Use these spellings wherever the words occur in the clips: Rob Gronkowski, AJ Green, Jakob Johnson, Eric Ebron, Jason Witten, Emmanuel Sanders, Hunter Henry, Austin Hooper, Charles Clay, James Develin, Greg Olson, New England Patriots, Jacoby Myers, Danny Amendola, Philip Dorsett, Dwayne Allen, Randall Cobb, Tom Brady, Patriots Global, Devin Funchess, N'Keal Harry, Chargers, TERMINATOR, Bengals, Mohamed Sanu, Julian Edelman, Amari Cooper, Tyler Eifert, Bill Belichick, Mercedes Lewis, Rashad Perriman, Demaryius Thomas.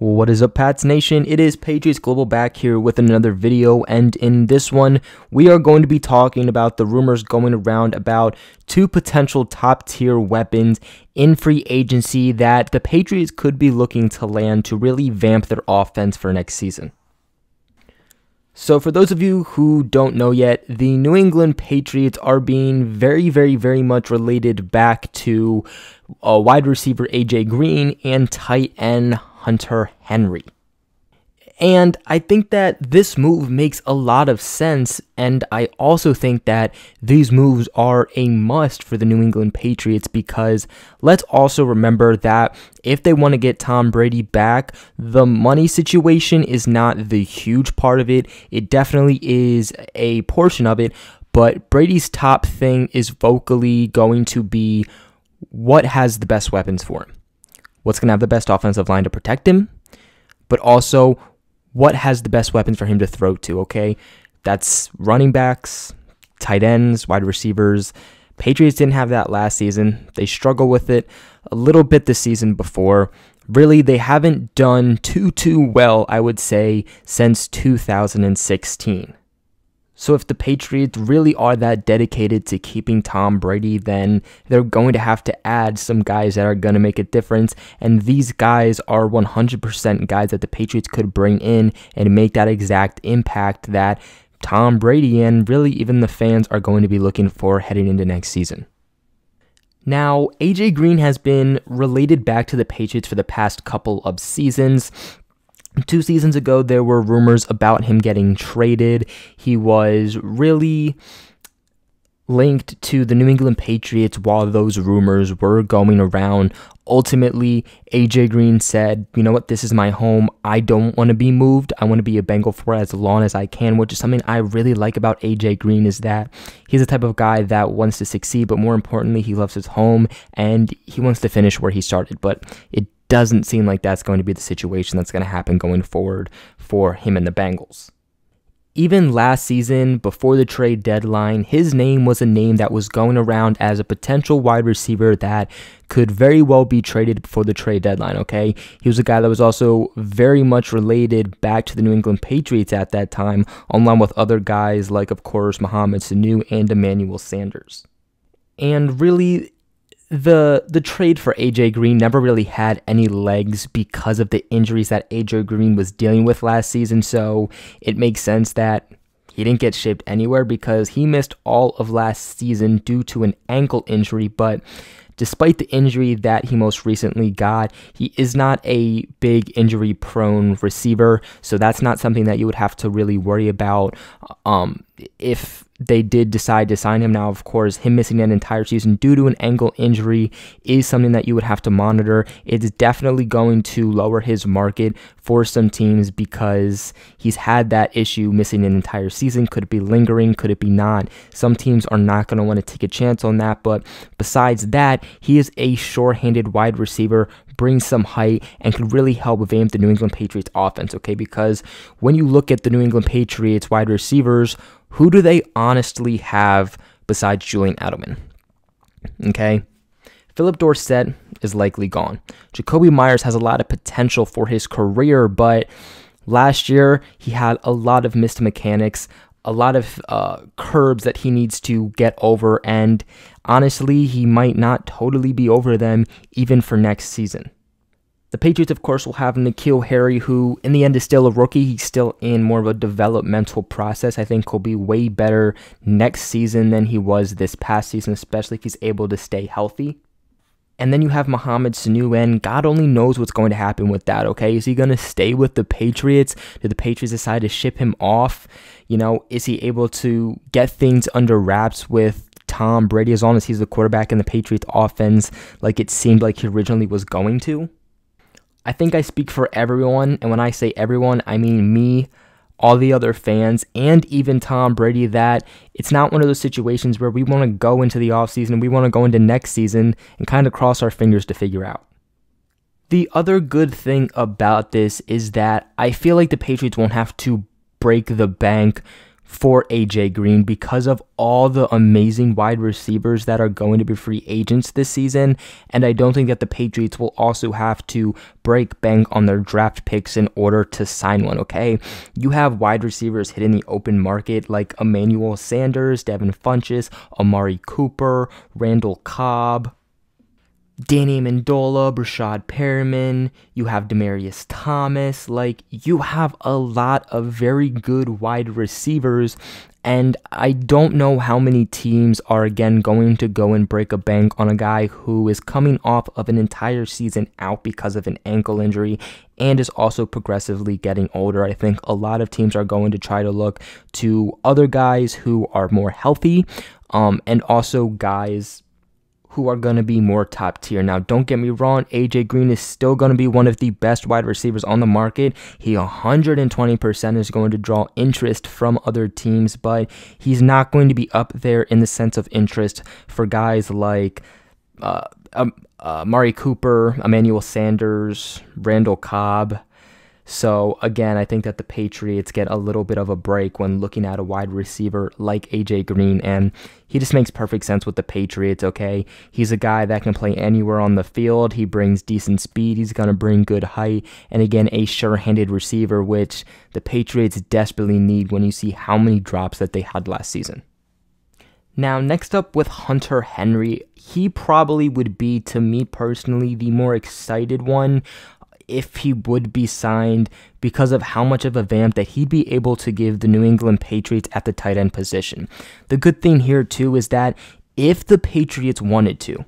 What is up, Pats Nation? It is Patriots Global back here with another video, and in this one, we are going to be talking about the rumors going around about two potential top-tier weapons in free agency that the Patriots could be looking to land to really vamp their offense for next season. So for those of you who don't know yet, the New England Patriots are being very much related back to wide receiver AJ Green and tight end Hunter Henry. And I think that this move makes a lot of sense, and I also think that these moves are a must for the New England Patriots, because let's also remember that if they want to get Tom Brady back, the money situation is not the huge part of it. It definitely is a portion of it, but Brady's top thing is vocally going to be what has the best weapons for him, what's going to have the best offensive line to protect him, but also what has the best weapons for him to throw to, okay? That's running backs, tight ends, wide receivers. Patriots didn't have that last season. They struggled with it a little bit the season before. Really, they haven't done too well, I would say, since 2016. So if the Patriots really are that dedicated to keeping Tom Brady, then they're going to have to add some guys that are going to make a difference. And these guys are 100% guys that the Patriots could bring in and make that exact impact that Tom Brady and really even the fans are going to be looking for heading into next season. Now, AJ Green has been related back to the Patriots for the past couple of seasons. 2 seasons ago, there were rumors about him getting traded. He was really linked to the New England Patriots while those rumors were going around. Ultimately, AJ Green said, you know what, this is my home. I don't want to be moved. I want to be a Bengal for as long as I can, which is something I really like about AJ Green, is that he's the type of guy that wants to succeed, but more importantly, he loves his home and he wants to finish where he started. But it doesn't seem like that's going to be the situation that's going to happen going forward for him and the Bengals. Even last season, before the trade deadline, his name was a name that was going around as a potential wide receiver that could very well be traded before the trade deadline, okay? He was a guy that was also very much related back to the New England Patriots at that time, along with other guys like, of course, Mohamed Sanu and Emmanuel Sanders. And really, The trade for AJ Green never really had any legs because of the injuries that AJ Green was dealing with last season, so it makes sense that he didn't get shipped anywhere because he missed all of last season due to an ankle injury. But despite the injury that he most recently got, he is not a big injury-prone receiver, so that's not something that you would have to really worry about if they did decide to sign him. Now, of course, him missing an entire season due to an ankle injury is something that you would have to monitor. It's definitely going to lower his market for some teams because he's had that issue, missing an entire season. Could it be lingering? Could it be not? Some teams are not going to want to take a chance on that. But besides that, he is a sure-handed wide receiver, brings some height, and could really help vamp the New England Patriots offense, okay? Because when you look at the New England Patriots wide receivers, who do they honestly have besides Julian Edelman? Okay, Philip Dorsett is likely gone. Jacoby Myers has a lot of potential for his career, but last year he had a lot of missed mechanics, a lot of curbs that he needs to get over, and honestly, he might not totally be over them even for next season. The Patriots, of course, will have N'Keal Harry, who in the end is still a rookie. He's still in more of a developmental process. I think he'll be way better next season than he was this past season, especially if he's able to stay healthy. And then you have Mohamed Sanu, and God only knows what's going to happen with that, okay? Is he going to stay with the Patriots? Do the Patriots decide to ship him off? You know, is he able to get things under wraps with Tom Brady as long as he's the quarterback in the Patriots offense, like it seemed like he originally was going to? I think I speak for everyone, and when I say everyone, I mean me, all the other fans, and even Tom Brady, that it's not one of those situations where we want to go into the offseason, we want to go into next season and kind of cross our fingers to figure out. The other good thing about this is that I feel like the Patriots won't have to break the bank for AJ Green because of all the amazing wide receivers that are going to be free agents this season, and I don't think that the Patriots will also have to break bank on their draft picks in order to sign one, okay? You have wide receivers hitting the open market like Emmanuel Sanders, Devin Funchess, Amari Cooper, Randall Cobb, Danny Amendola, Rashad Perriman, you have Demaryius Thomas, like you have a lot of very good wide receivers, and I don't know how many teams are again going to go and break a bank on a guy who is coming off of an entire season out because of an ankle injury and is also progressively getting older. I think a lot of teams are going to try to look to other guys who are more healthy, and also guys who are going to be more top tier. Now, don't get me wrong, AJ Green is still going to be one of the best wide receivers on the market. He 120% is going to draw interest from other teams, but he's not going to be up there in the sense of interest for guys like Amari Cooper, Emmanuel Sanders, Randall Cobb. So again, I think that the Patriots get a little bit of a break when looking at a wide receiver like AJ Green, and he just makes perfect sense with the Patriots, okay? He's a guy that can play anywhere on the field. He brings decent speed. He's going to bring good height, and again, a sure-handed receiver, which the Patriots desperately need when you see how many drops that they had last season. Now, next up with Hunter Henry, he probably would be, to me personally, the more excited one if he would be signed because of how much of a vamp that he'd be able to give the New England Patriots at the tight end position. The good thing here too is that if the Patriots wanted to,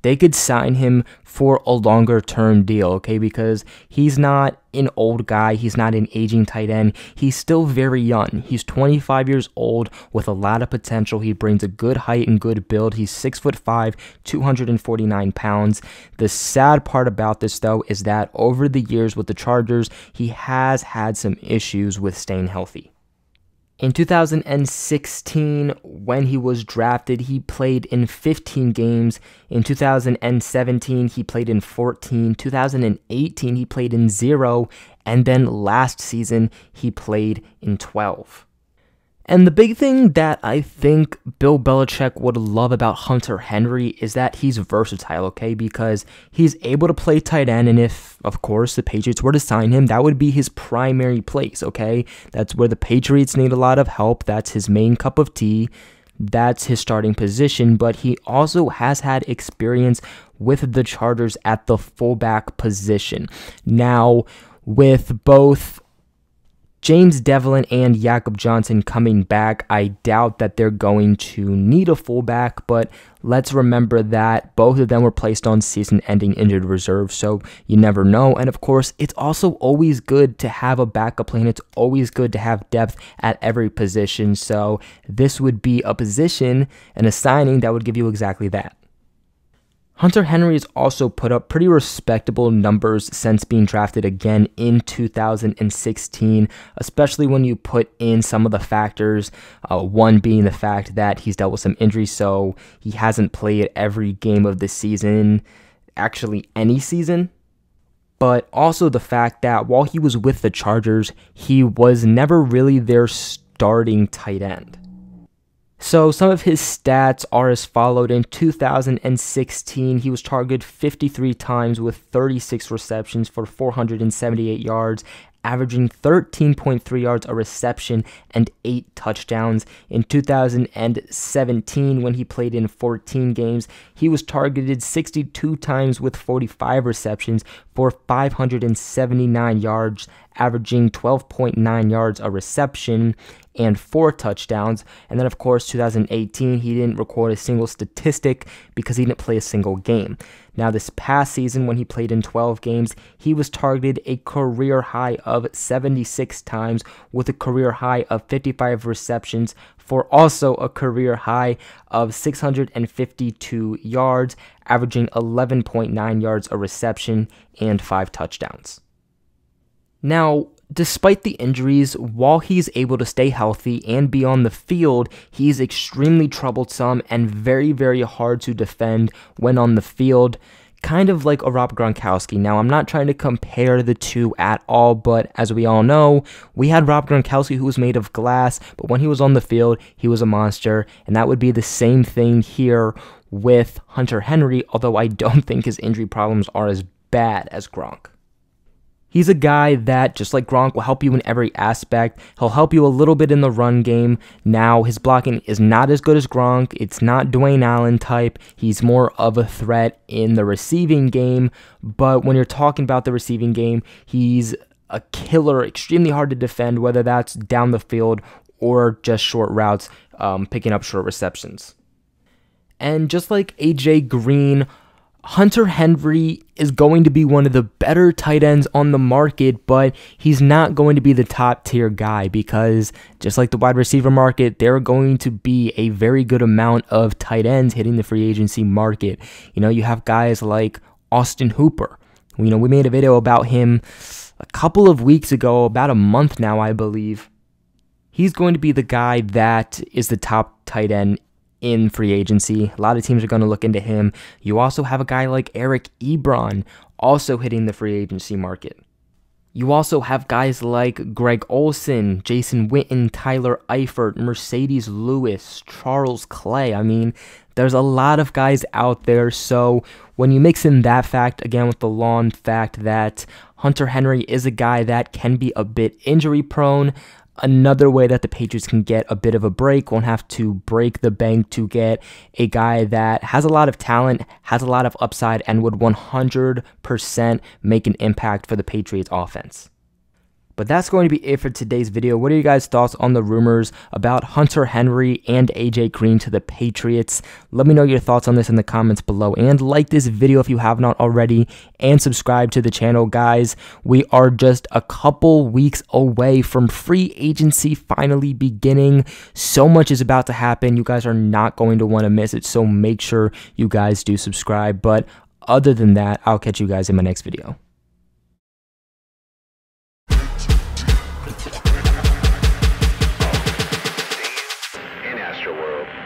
they could sign him for a longer term deal, okay? Because he's not an old guy. He's not an aging tight end. He's still very young. He's 25 years old with a lot of potential. He brings a good height and good build. He's 6'5", 249 pounds. The sad part about this, though, is that over the years with the Chargers, he has had some issues with staying healthy. In 2016, when he was drafted, he played in 15 games. In 2017, he played in 14. 2018, he played in 0. And then last season, he played in 12. And the big thing that I think Bill Belichick would love about Hunter Henry is that he's versatile, okay? Because he's able to play tight end, and if, of course, the Patriots were to sign him, that would be his primary place, okay? That's where the Patriots need a lot of help. That's his main cup of tea. That's his starting position, but he also has had experience with the Chargers at the fullback position. Now, with both James Develin and Jakob Johnson coming back, I doubt that they're going to need a fullback, but let's remember that both of them were placed on season-ending injured reserve, so you never know. And of course, it's also always good to have a backup plan. It's always good to have depth at every position, so this would be a position and a signing that would give you exactly that. Hunter Henry has also put up pretty respectable numbers since being drafted again in 2016, especially when you put in some of the factors, one being the fact that he's dealt with some injuries, so he hasn't played every game of the season, actually any season. But also the fact that while he was with the Chargers, he was never really their starting tight end. So some of his stats are as followed. In 2016, he was targeted 53 times with 36 receptions for 478 yards, averaging 13.3 yards a reception and 8 touchdowns. In 2017, when he played in 14 games, he was targeted 62 times with 45 receptions for 579 yards, averaging 12.9 yards a reception and 4 touchdowns. And then, of course, 2018, he didn't record a single statistic because he didn't play a single game. Now, this past season, when he played in 12 games, he was targeted a career high of 76 times with a career high of 55 receptions for also a career high of 652 yards, averaging 11.9 yards a reception and 5 touchdowns. Now, despite the injuries, while he's able to stay healthy and be on the field, he's extremely troublesome and very, very hard to defend when on the field. kind of like a Rob Gronkowski. Now, I'm not trying to compare the two at all, but as we all know, we had Rob Gronkowski who was made of glass, but when he was on the field, he was a monster, and that would be the same thing here with Hunter Henry, although I don't think his injury problems are as bad as Gronk. He's a guy that, just like Gronk, will help you in every aspect. He'll help you a little bit in the run game. Now, his blocking is not as good as Gronk. It's not Dwayne Allen type. He's more of a threat in the receiving game. But when you're talking about the receiving game, he's a killer, extremely hard to defend, whether that's down the field or just short routes, picking up short receptions. And just like AJ Green, Hunter Henry is going to be one of the better tight ends on the market, but he's not going to be the top tier guy because just like the wide receiver market, there are going to be a very good amount of tight ends hitting the free agency market. You know, you have guys like Austin Hooper. You know, we made a video about him a couple of weeks ago, about a month now, I believe. He's going to be the guy that is the top tight end in free agency. A lot of teams are going to look into him. You also have a guy like Eric Ebron also hitting the free agency market. You also have guys like Greg Olson, Jason Witten, Tyler Eifert, Mercedes Lewis, Charles Clay. I mean, there's a lot of guys out there. So when you mix in that fact, again, with the long fact that Hunter Henry is a guy that can be a bit injury prone, another way that the Patriots can get a bit of a break, won't have to break the bank to get a guy that has a lot of talent, has a lot of upside, and would 100% make an impact for the Patriots offense. But that's going to be it for today's video. What are you guys' thoughts on the rumors about Hunter Henry and AJ Green to the Patriots? Let me know your thoughts on this in the comments below. And like this video if you have not already. And subscribe to the channel, guys. We are just a couple weeks away from free agency finally beginning. So much is about to happen. You guys are not going to want to miss it. So make sure you guys do subscribe. But other than that, I'll catch you guys in my next video. World.